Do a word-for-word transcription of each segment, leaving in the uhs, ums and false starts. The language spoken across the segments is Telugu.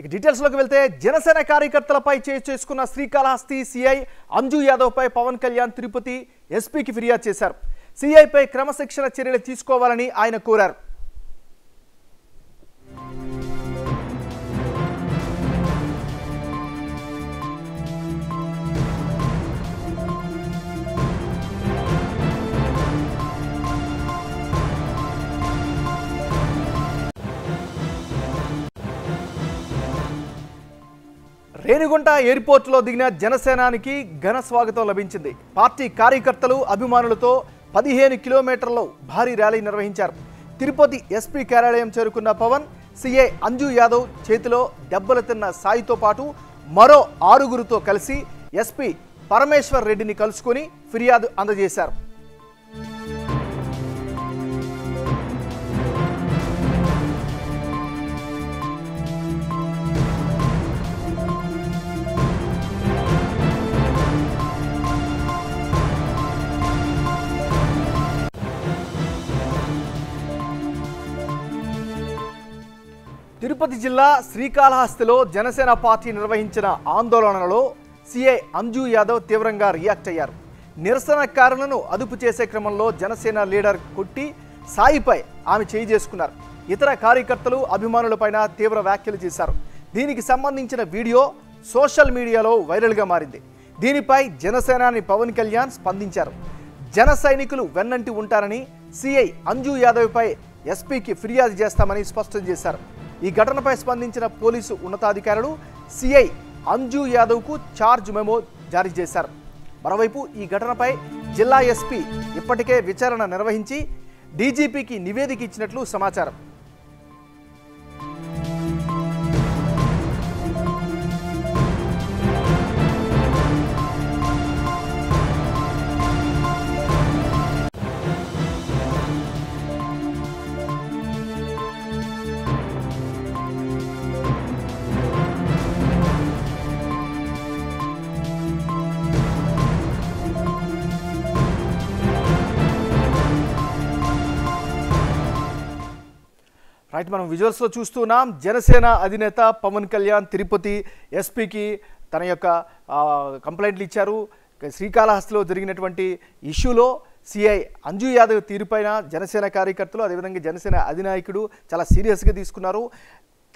ఇక డీటెయిల్స్ లోకి వెళ్తే జనసేన కార్యకర్తలపై చేయి చేసుకున్న శ్రీకాలహస్తి సిఐ అంజు యాదవ్ పై పవన్ కళ్యాణ్ తిరుపతి ఎస్పీకి ఫిర్యాదు చేశారు। సిఐ పై క్రమశిక్షణ చర్యలు తీసుకోవాలని ఆయన కోరారు। रेणिगुंट एयरपोर्ट लो दिगिन जनसेनानिकी घन स्वागतं लभिंचिंदी। पार्टी कार्यकर्तलु अभिमानुलतो पदिहेनु किलोमीटर्ल भारी र्याली निर्वहिंचारु। तिरुपति एसपी कार्यालयं चेरुकुन्न पवन सीए अंजु यादव चेतिलो दब्बलु तिन्न सायितो पाटु मरो आरुगुरुतो कलिसि एसपी परमेश्वर रेड्डिनि कलुसुकोनि फिर्यादु अंदजेशारु। तिरुपति जिल्ला श्रीकालहस्तिलो जनसेन पार्टी निर्वहिंचिन आंदोलनलो सीए अंजु यादव तीव्रंगा रियाक्ट अय्यारु। निरसनकारुलनु अदुपु चेसे क्रमंलो जनसेन लीडर कोट्टी साईपै आमे चेयि चेसुकुन्नारु। इतर कार्यकर्तलु अभिमानुलपैन तीव्र व्याख्यलु चेशारु। दीनिकि संबंधिंचिन वीडियो सोशल मीडियालो वैरल गा मारिंदी। दीनिपै जनसेनानि पवन कल्याण स्पंदिंचारु। जन सैनिकुलु वेन्नंटि उंटारनि सीए अंजु यादवपै एसपीकि फिर्यादु चेस्तामनि स्पष्टं चेशारु। ఈ ఘటనపై స్పందించిన పోలీసు ఉన్నతాధికారులు సిఐ అంజు యాదవ్కు చార్జ్ మెమో జారీ చేశారు। మరోవైపు ఈ ఘటనపై జిల్లా ఎస్పీ ఇప్పటికే విచారణ నిర్వహించి డీజీపీకి నివేదిక ఇచ్చినట్లు సమాచారం। राइट मन विजुअल्स लो चूस्तुना जनसेना अधिनेता पवन कल्याण तिरुपति एसपी की तन योक्क कंप्लेंट्लु इच्चारु। श्रीकालहस्तिलो जरिगिनटुवंटि इश्यूलो सीआई अंजु यादव तीरुपैन जनसेना कार्यकर्तलु अदे विधंगा जनसेना अधिनायकुडु चाला सीरियस गा तीसुकुन्नारु।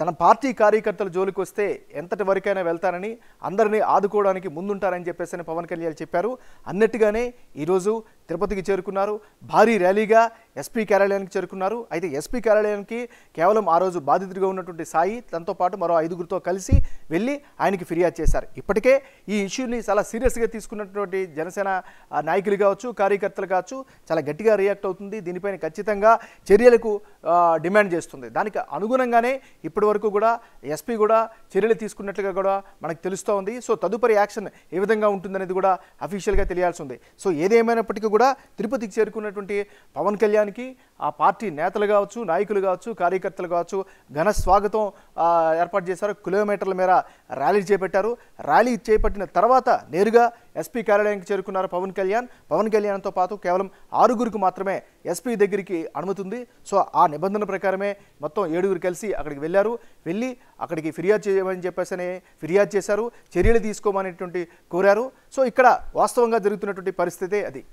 तन पार्टी कार्यकर्तलु जोलिकि वस्ते एंतटि वरकैना वेल्तारनि अंदरिनि आदुकोवडानिकि मुंदुंटारनि चेप्पेसनि पवन कल्याण चेप्पारु। अन्नट्टुगाने ई रोजु तिरुपतिकि చేరుకున్నారు। భారీ ర్యాలీగా ఎస్పీ కార్యాలయానికి చేరుకున్నారు। అయితే ఎస్పీ కార్యాలయానికి కేవలం ఆ రోజు బాధితుడిగా ఉన్నటువంటి సాయి తనతో పాటు మరో ఐదుగురితో కలిసి వెళ్ళి ఆయనకి ఫిర్యాదు చేశారు। ఇప్పటికే ఈ ఇష్యూని చాలా సీరియస్ గా తీసుకున్నటువంటి జనసేన నాయకులు కావచ్చు కార్యకర్తలు కావచ్చు చాలా గట్టిగా రియాక్ట్ అవుతుంది। దీనిపైన ఖచ్చితంగా చర్యలకు డిమాండ్ చేస్తుంది। దానికి అనుగుణంగానే ఇప్పటివరకు కూడా ఎస్పీ కూడా చర్యలు తీసుకున్నట్లుగా కూడా మనకు తెలుస్తా ఉంది। సో తదుపరి యాక్షన్ ఏ విధంగా ఉంటుందనేది కూడా అఫీషియల్ గా తెలియాల్సి ఉంది। సో ఏదేమైనప్పటికీ తిరుపతికి చేరుకున్నటువంటి పవన్ కళ్యాణ్కి ఆ పార్టీ నేతలు కావచ్చు నాయకులు కావచ్చు కార్యకర్తలు కావచ్చు ఘన స్వాగతం ఏర్పాటు చేశారు। కిలోమీటర్ల మేర ర్యాలీ చేపట్టారు। ర్యాలీ చేపట్టిన తర్వాత నేరుగా ఎస్పీ కార్యాలయానికి చేరుకున్నారు పవన్ కళ్యాణ్। పవన్ కళ్యాణ్తో పాటు కేవలం ఆరుగురికి మాత్రమే ఎస్పీ దగ్గరికి అనుమతి ఉంది। సో ఆ నిబంధన ప్రకారమే మొత్తం ఏడుగురు కలిసి అక్కడికి వెళ్ళారు। వెళ్ళి అక్కడికి ఫిర్యాదు చేయమని చెప్పేసి ఫిర్యాదు చేశారు। చర్యలు తీసుకోమనేటువంటి కోరారు। సో ఇక్కడ వాస్తవంగా జరుగుతున్నటువంటి పరిస్థితే అది।